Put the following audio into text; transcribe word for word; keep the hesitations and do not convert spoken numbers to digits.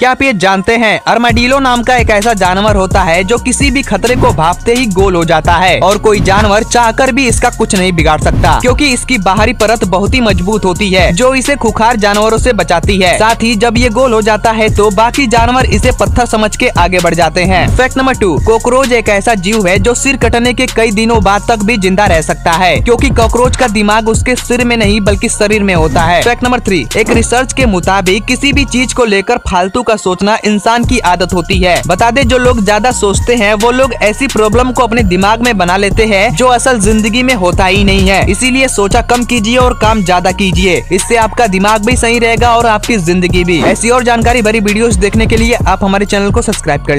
क्या आप ये जानते हैं आर्madillo नाम का एक ऐसा जानवर होता है जो किसी भी खतरे को भांपते ही गोल हो जाता है और कोई जानवर चाहकर भी इसका कुछ नहीं बिगाड़ सकता, क्योंकि इसकी बाहरी परत बहुत ही मजबूत होती है जो इसे खुखार जानवरों से बचाती है। साथ ही जब ये गोल हो जाता है तो बाकी जानवर इसे पत्थर समझ के आगे बढ़ जाते हैं। फैक्ट नंबर टू, कॉकरोच एक ऐसा जीव है जो सिर कटने के कई दिनों बाद तक भी जिंदा रह सकता है, क्योंकि कॉकरोच का दिमाग उसके सिर में नहीं बल्कि शरीर में होता है। फैक्ट नंबर थ्री, एक रिसर्च के मुताबिक किसी भी चीज को लेकर फालतू का सोचना इंसान की आदत होती है। बता दे जो लोग ज्यादा सोचते हैं वो लोग ऐसी प्रॉब्लम को अपने दिमाग में बना लेते हैं जो असल जिंदगी में होता ही नहीं है। इसीलिए सोचा कम कीजिए और काम ज्यादा कीजिए, इससे आपका दिमाग भी सही रहेगा और आपकी जिंदगी भी। ऐसी और जानकारी भरी वीडियोस देखने के लिए आप हमारे चैनल को सब्सक्राइब कर लें।